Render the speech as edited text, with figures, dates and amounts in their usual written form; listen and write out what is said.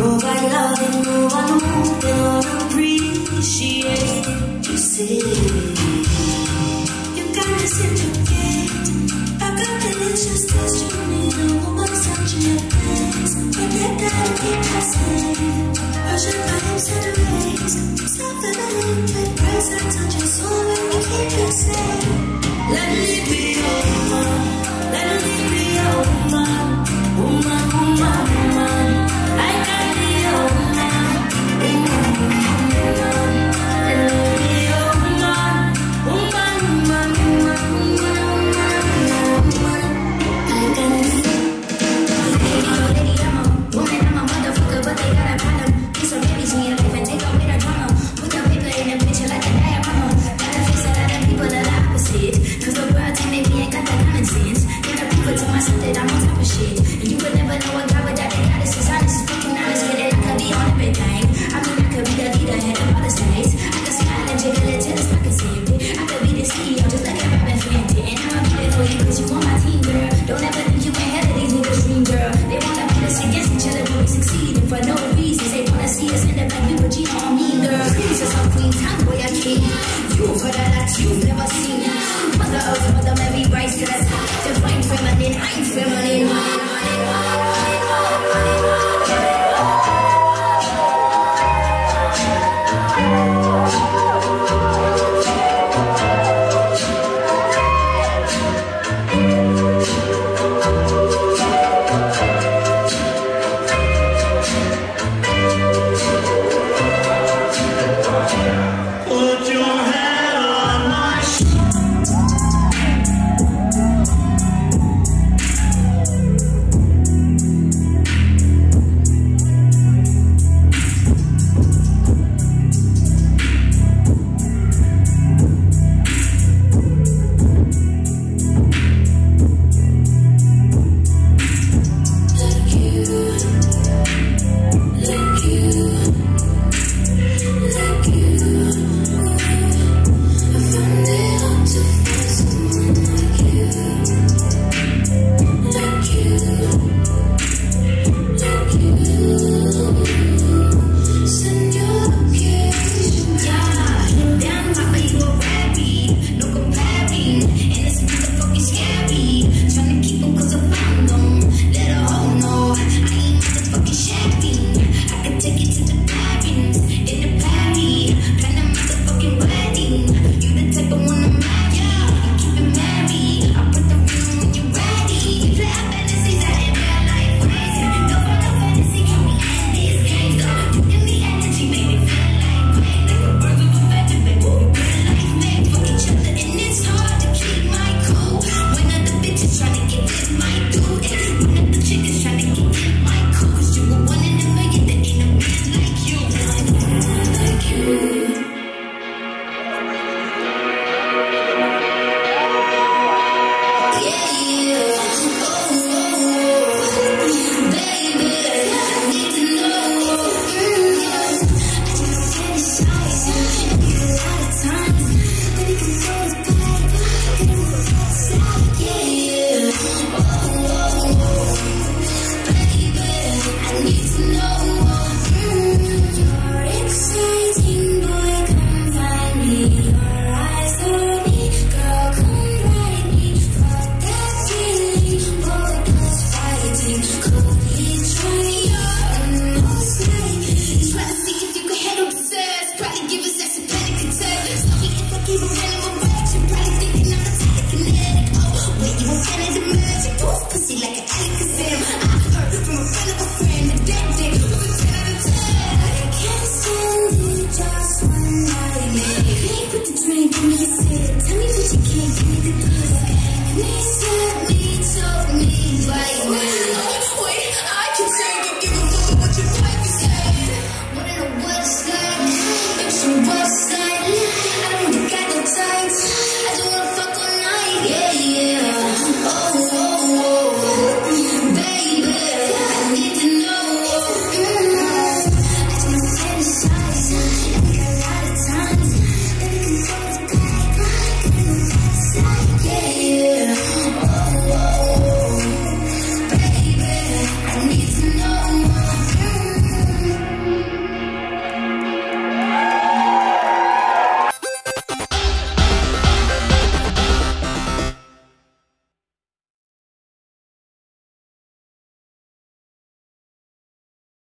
Provide love and no one who can appreciate it. You see, you can't reciprocate. I got delicious taste. You need a woman such a place. Forget that I keep the same. Russian vibes and waves. Something I need to embrace. I touch your soul and I keep the same. Let me be your woman. Let me be your woman. Woman, woman, woman. I got the old man, woman, I'm a motherfucker, but they got a problem. Piece of babies me up and take away the drama. Put the paper in a picture like a diorama. Gotta face a lot of people that are opposite. Cause the world think they ain't got that common sense. Gotta prove it to myself that I'm on top of shit. And you would never know a guy would die. Cool.